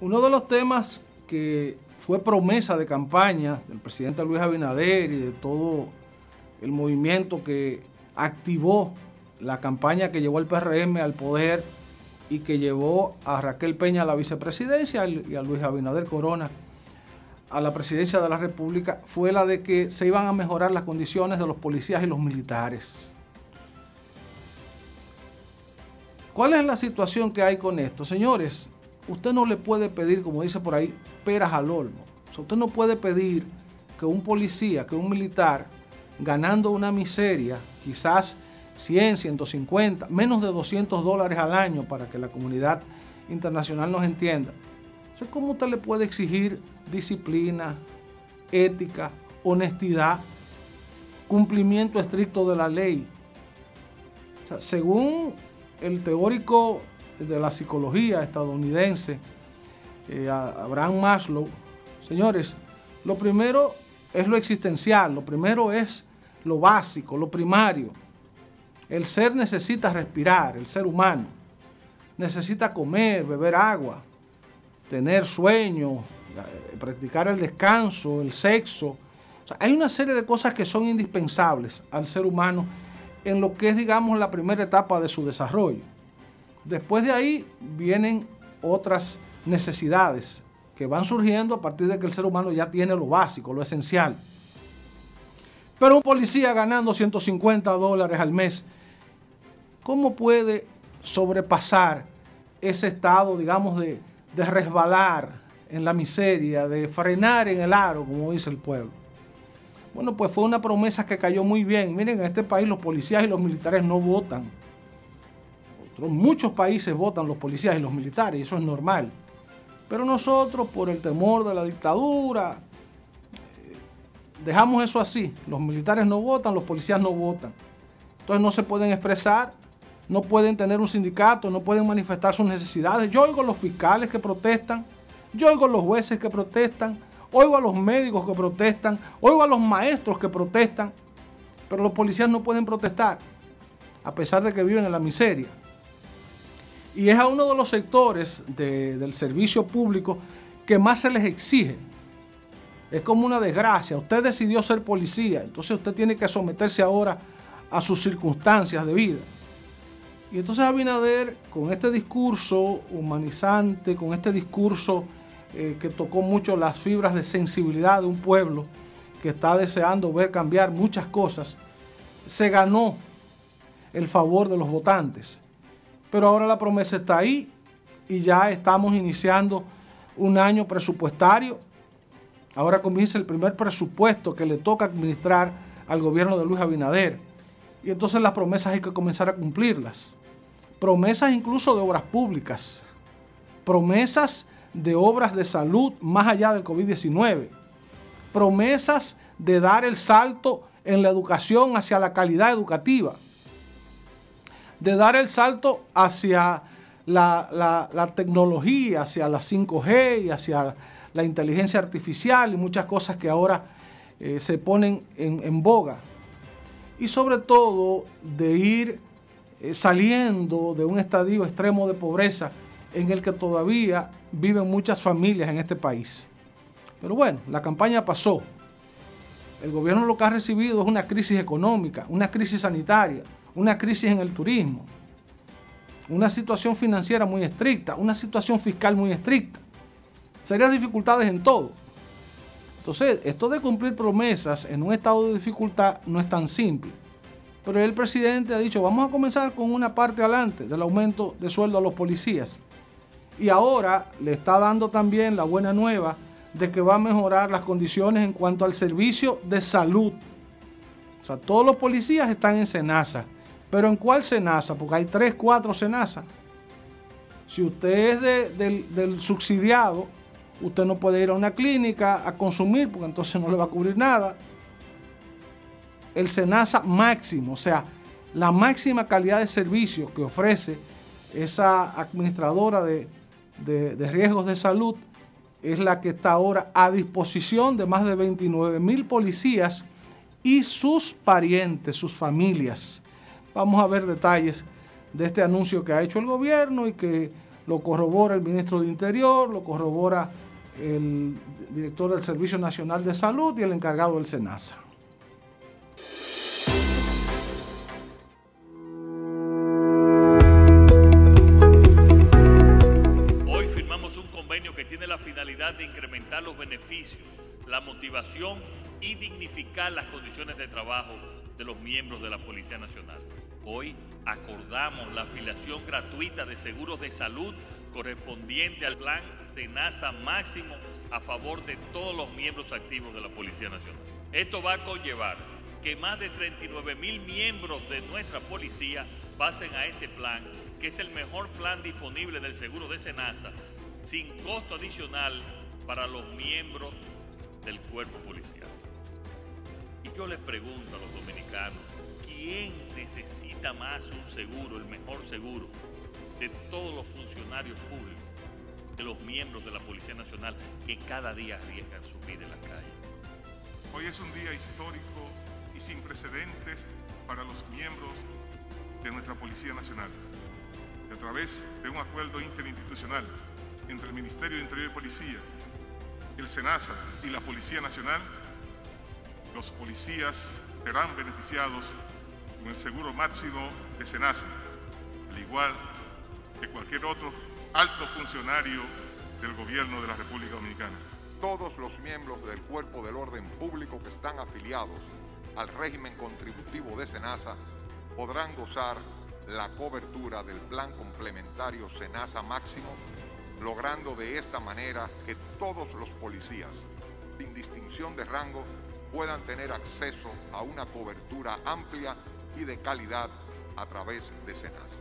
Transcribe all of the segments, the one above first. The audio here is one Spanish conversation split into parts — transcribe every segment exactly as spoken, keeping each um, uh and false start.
Uno de los temas que fue promesa de campaña del presidente Luis Abinader y de todo el movimiento que activó la campaña que llevó el P R M al poder y que llevó a Raquel Peña a la vicepresidencia y a Luis Abinader Corona a la presidencia de la República, fue la de que se iban a mejorar las condiciones de los policías y los militares. ¿Cuál es la situación que hay con esto? Señores, usted no le puede pedir, como dice por ahí, peras al olmo. O sea, usted no puede pedir que un policía, que un militar, ganando una miseria, quizás cien, ciento cincuenta, menos de doscientos dólares al año, para que la comunidad internacional nos entienda. O sea, ¿cómo usted le puede exigir disciplina, ética, honestidad, cumplimiento estricto de la ley? O sea, según el teórico de la psicología estadounidense, eh, Abraham Maslow, señores, lo primero es lo existencial, lo primero es lo básico, lo primario. El ser necesita respirar, el ser humano necesita comer, beber agua, tener sueño, practicar el descanso, el sexo. O sea, hay una serie de cosas que son indispensables al ser humano en lo que es, digamos, la primera etapa de su desarrollo. Después de ahí vienen otras necesidades que van surgiendo a partir de que el ser humano ya tiene lo básico, lo esencial. Pero un policía ganando ciento cincuenta dólares al mes, ¿cómo puede sobrepasar ese estado, digamos, de, de resbalar en la miseria, de frenar en el aro, como dice el pueblo? Bueno, pues fue una promesa que cayó muy bien. Miren, en este país los policías y los militares no votan. Otros, muchos países votan los policías y los militares, y eso es normal. Pero nosotros, por el temor de la dictadura, dejamos eso así. Los militares no votan, los policías no votan. Entonces no se pueden expresar, no pueden tener un sindicato, no pueden manifestar sus necesidades. Yo oigo a los fiscales que protestan, yo oigo a los jueces que protestan, oigo a los médicos que protestan, oigo a los maestros que protestan, pero los policías no pueden protestar, a pesar de que viven en la miseria. Y es a uno de los sectores de, del servicio público que más se les exige. Es como una desgracia. Usted decidió ser policía, entonces usted tiene que someterse ahora a sus circunstancias de vida. Y entonces Abinader, con este discurso humanizante, con este discurso eh, que tocó mucho las fibras de sensibilidad de un pueblo que está deseando ver cambiar muchas cosas, se ganó el favor de los votantes. Pero ahora la promesa está ahí y ya estamos iniciando un año presupuestario. Ahora comienza el primer presupuesto que le toca administrar al gobierno de Luis Abinader. Y entonces las promesas hay que comenzar a cumplirlas. Promesas incluso de obras públicas. Promesas de obras de salud más allá del COVID diecinueve. Promesas de dar el salto en la educación hacia la calidad educativa. De dar el salto hacia la, la, la tecnología, hacia la cinco G y hacia la inteligencia artificial y muchas cosas que ahora eh, se ponen en, en boga. Y sobre todo de ir eh, saliendo de un estadio extremo de pobreza en el que todavía viven muchas familias en este país. Pero bueno, la campaña pasó. El gobierno lo que ha recibido es una crisis económica, una crisis sanitaria, una crisis en el turismo, una situación financiera muy estricta, una situación fiscal muy estricta, serias dificultades en todo. Entonces, esto de cumplir promesas en un estado de dificultad no es tan simple. Pero el presidente ha dicho, vamos a comenzar con una parte adelante del aumento de sueldo a los policías. Y ahora le está dando también la buena nueva de que va a mejorar las condiciones en cuanto al servicio de salud. O sea, todos los policías están en SENASA. ¿Pero en cuál SENASA? Porque hay tres, cuatro SENASA. Si usted es de, del, del subsidiado, usted no puede ir a una clínica a consumir porque entonces no le va a cubrir nada. El SENASA máximo, o sea, la máxima calidad de servicio que ofrece esa administradora de, de, de riesgos de salud es la que está ahora a disposición de más de veintinueve mil policías y sus parientes, sus familias. Vamos a ver detalles de este anuncio que ha hecho el gobierno y que lo corrobora el ministro de Interior, lo corrobora el director del Servicio Nacional de Salud y el encargado del SENASA. De incrementar los beneficios, la motivación y dignificar las condiciones de trabajo de los miembros de la Policía Nacional. Hoy acordamos la afiliación gratuita de seguros de salud correspondiente al plan SENASA máximo a favor de todos los miembros activos de la Policía Nacional. Esto va a conllevar que más de treinta y nueve mil miembros de nuestra policía pasen a este plan, que es el mejor plan disponible del seguro de SENASA, sin costo adicional para los miembros del cuerpo policial. Y yo les pregunto a los dominicanos, ¿quién necesita más un seguro, el mejor seguro de todos los funcionarios públicos, de los miembros de la Policía Nacional que cada día arriesgan su vida en las calles? Hoy es un día histórico y sin precedentes para los miembros de nuestra Policía Nacional. A través de un acuerdo interinstitucional entre el Ministerio de Interior y Policía, el SENASA y la Policía Nacional, los policías serán beneficiados con el seguro máximo de SENASA, al igual que cualquier otro alto funcionario del Gobierno de la República Dominicana. Todos los miembros del cuerpo del orden público que están afiliados al régimen contributivo de SENASA podrán gozar la cobertura del plan complementario SENASA máximo, logrando de esta manera que todos los policías, sin distinción de rango, puedan tener acceso a una cobertura amplia y de calidad a través de SENASA.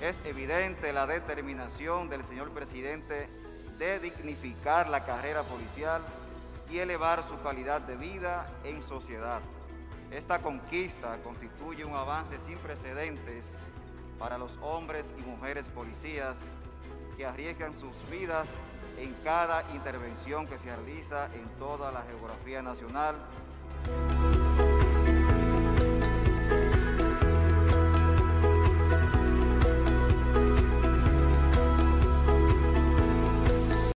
Es evidente la determinación del señor presidente de dignificar la carrera policial y elevar su calidad de vida en sociedad. Esta conquista constituye un avance sin precedentes para los hombres y mujeres policías que arriesgan sus vidas en cada intervención que se realiza en toda la geografía nacional